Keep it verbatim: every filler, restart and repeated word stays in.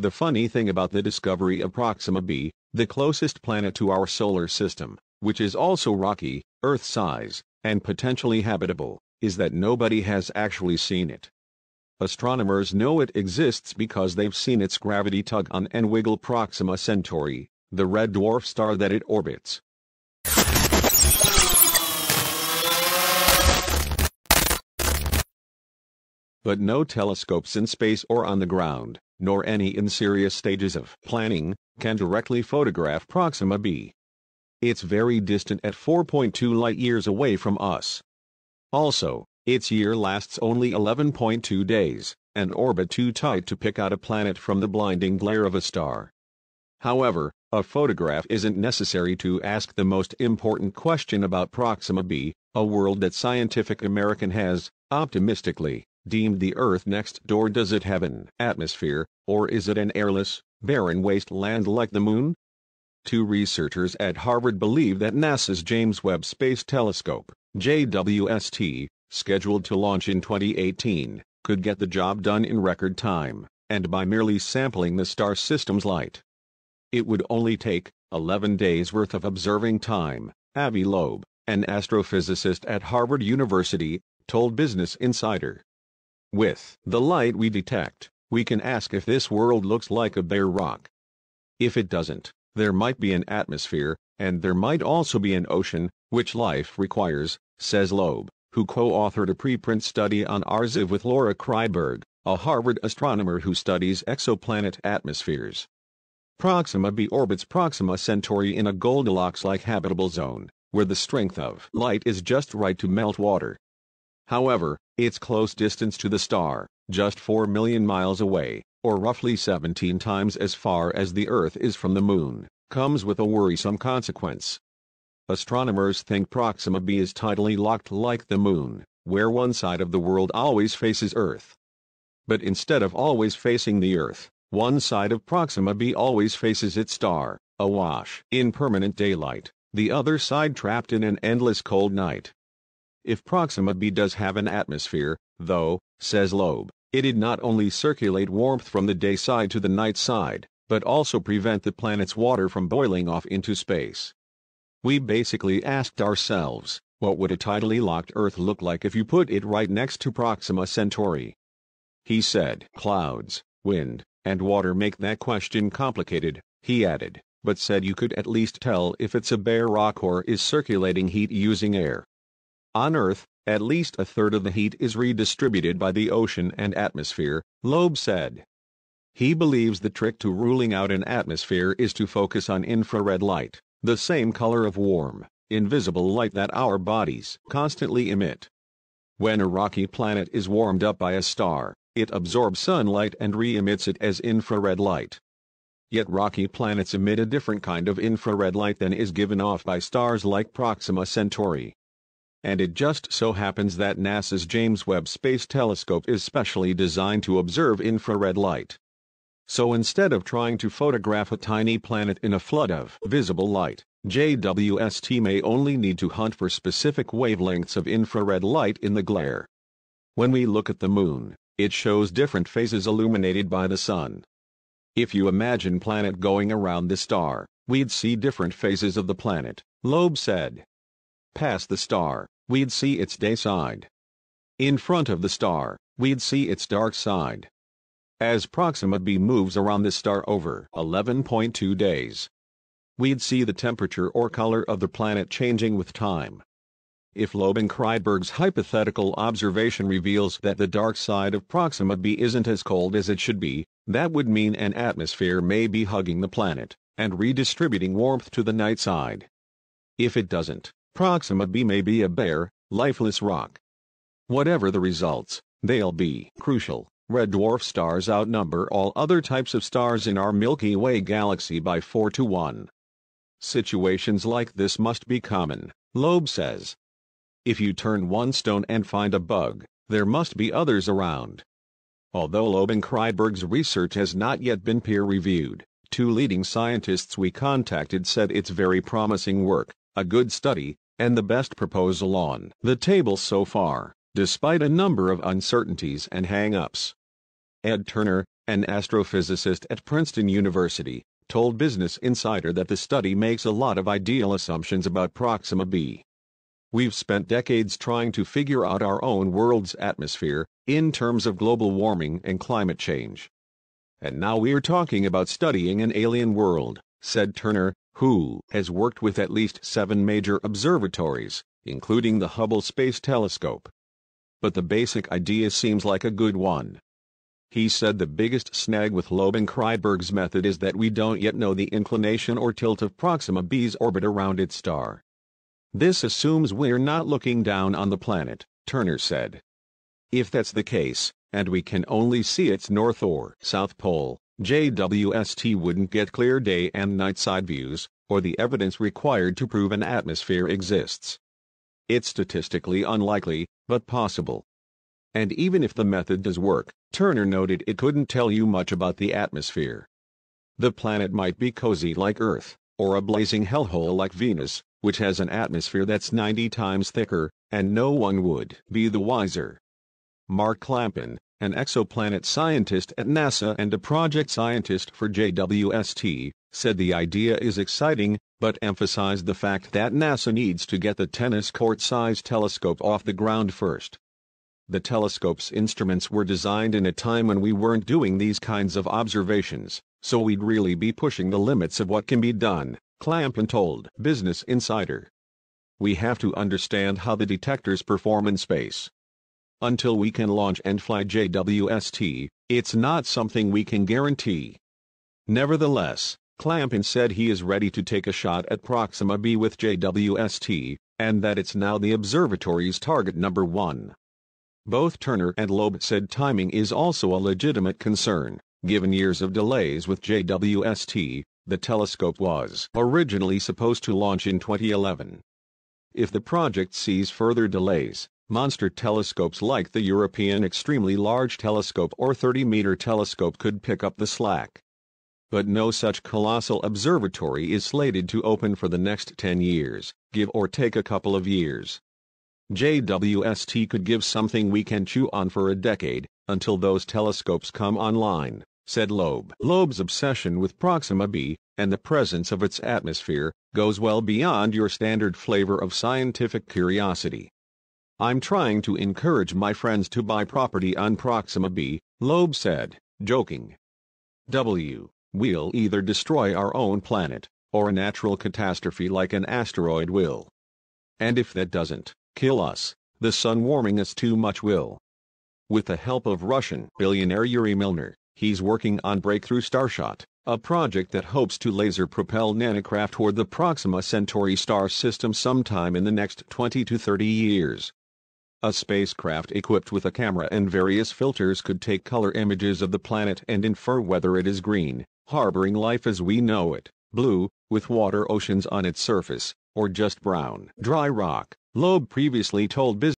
The funny thing about the discovery of Proxima b, the closest planet to our solar system, which is also rocky, Earth-size, and potentially habitable, is that nobody has actually seen it. Astronomers know it exists because they've seen its gravity tug on and wiggle Proxima Centauri, the red dwarf star that it orbits. But no telescopes in space or on the ground, nor any in serious stages of planning, can directly photograph Proxima b. It's very distant at four point two light-years away from us. Also, its year lasts only eleven point two days, an orbit too tight to pick out a planet from the blinding glare of a star. However, a photograph isn't necessary to ask the most important question about Proxima b, a world that Scientific American has, optimistically, deemed the Earth next door. Does it have an atmosphere, or is it an airless, barren wasteland like the Moon? Two researchers at Harvard believe that NASA's James Webb Space Telescope, J W S T, scheduled to launch in twenty eighteen, could get the job done in record time, and by merely sampling the star system's light. It would only take eleven days worth of observing time, Avi Loeb, an astrophysicist at Harvard University, told Business Insider. With the light we detect, we can ask if this world looks like a bare rock. If it doesn't, there might be an atmosphere, and there might also be an ocean, which life requires, says Loeb, who co-authored a preprint study on A R S I V with Laura Kreidberg, a Harvard astronomer who studies exoplanet atmospheres. Proxima b orbits Proxima Centauri in a Goldilocks-like habitable zone, where the strength of light is just right to melt water. However, its close distance to the star, just four million miles away, or roughly seventeen times as far as the Earth is from the Moon, comes with a worrisome consequence. Astronomers think Proxima b is tidally locked like the Moon, where one side of the world always faces Earth. But instead of always facing the Earth, one side of Proxima b always faces its star, awash in permanent daylight, the other side trapped in an endless cold night. If Proxima b does have an atmosphere, though, says Loeb, it'd not only circulate warmth from the day side to the night side, but also prevent the planet's water from boiling off into space. We basically asked ourselves, what would a tidally locked Earth look like if you put it right next to Proxima Centauri? He said, clouds, wind, and water make that question complicated, he added, but said you could at least tell if it's a bare rock or is circulating heat using air. On Earth, at least a third of the heat is redistributed by the ocean and atmosphere, Loeb said. He believes the trick to ruling out an atmosphere is to focus on infrared light, the same color of warm, invisible light that our bodies constantly emit. When a rocky planet is warmed up by a star, it absorbs sunlight and re-emits it as infrared light. Yet rocky planets emit a different kind of infrared light than is given off by stars like Proxima Centauri. And it just so happens that NASA's James Webb Space Telescope is specially designed to observe infrared light. So instead of trying to photograph a tiny planet in a flood of visible light, J W S T may only need to hunt for specific wavelengths of infrared light in the glare. When we look at the Moon, it shows different phases illuminated by the Sun. If you imagine planet going around the star, we'd see different phases of the planet, Loeb said. Past the star, we'd see its day side. In front of the star, we'd see its dark side. As Proxima b moves around the star over eleven point two days, we'd see the temperature or color of the planet changing with time. If Loeb and Kreidberg's hypothetical observation reveals that the dark side of Proxima b isn't as cold as it should be, that would mean an atmosphere may be hugging the planet and redistributing warmth to the night side. If it doesn't, Proxima b may be a bare, lifeless rock. Whatever the results, they'll be crucial. Red dwarf stars outnumber all other types of stars in our Milky Way galaxy by four to one. Situations like this must be common, Loeb says. If you turn one stone and find a bug, there must be others around. Although Loeb and Kreidberg's research has not yet been peer-reviewed, two leading scientists we contacted said it's very promising work, a good study, and the best proposal on the table so far, despite a number of uncertainties and hang-ups. Ed Turner, an astrophysicist at Princeton University, told Business Insider that the study makes a lot of ideal assumptions about Proxima b. We've spent decades trying to figure out our own world's atmosphere in terms of global warming and climate change. And now we're talking about studying an alien world, said Turner, who has worked with at least seven major observatories, including the Hubble Space Telescope. But the basic idea seems like a good one. He said the biggest snag with Loeb and Kreidberg's method is that we don't yet know the inclination or tilt of Proxima b's orbit around its star. This assumes we're not looking down on the planet, Turner said. If that's the case, and we can only see its north or south pole, J W S T wouldn't get clear day and night side views, or the evidence required to prove an atmosphere exists. It's statistically unlikely, but possible. And even if the method does work, Turner noted, it couldn't tell you much about the atmosphere. The planet might be cozy like Earth, or a blazing hellhole like Venus, which has an atmosphere that's ninety times thicker, and no one would be the wiser. Mark Clampin, an exoplanet scientist at NASA and a project scientist for J W S T, said the idea is exciting, but emphasized the fact that NASA needs to get the tennis court-sized telescope off the ground first. The telescope's instruments were designed in a time when we weren't doing these kinds of observations, so we'd really be pushing the limits of what can be done, Clampin told Business Insider. We have to understand how the detectors perform in space. Until we can launch and fly J W S T, it's not something we can guarantee. Nevertheless, Clampin said he is ready to take a shot at Proxima b with J W S T, and that it's now the observatory's target number one. Both Turner and Loeb said timing is also a legitimate concern, given years of delays with J W S T. The telescope was originally supposed to launch in twenty eleven. If the project sees further delays, monster telescopes like the European Extremely Large Telescope or thirty meter telescope could pick up the slack. But no such colossal observatory is slated to open for the next ten years, give or take a couple of years. J W S T could give something we can chew on for a decade, until those telescopes come online, said Loeb. Loeb's obsession with Proxima b, and the presence of its atmosphere, goes well beyond your standard flavor of scientific curiosity. I'm trying to encourage my friends to buy property on Proxima b, Loeb said, joking. W. We'll either destroy our own planet, or a natural catastrophe like an asteroid will. And if that doesn't kill us, the sun warming us too much will. With the help of Russian billionaire Yuri Milner, he's working on Breakthrough Starshot, a project that hopes to laser propel nanocraft toward the Proxima Centauri star system sometime in the next twenty to thirty years. A spacecraft equipped with a camera and various filters could take color images of the planet and infer whether it is green, harboring life as we know it, blue, with water oceans on its surface, or just brown, dry rock, Loeb previously told Business